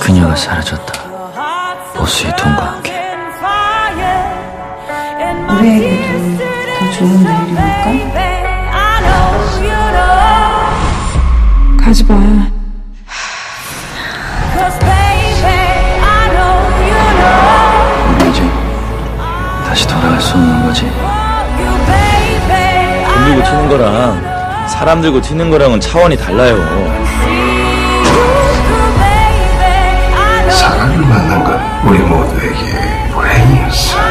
그녀가 사라졌다. 보수의 돈과 함께. 올해에도 더 좋은 내일이 올까? 가지마. 우리 이제 다시 돌아갈 수 없는 거지. 돈 들고 튀는 거랑 사람 들고 튀는 거랑은 차원이 달라요. 사람을 만난 건 우리 모두에게 불행이었어.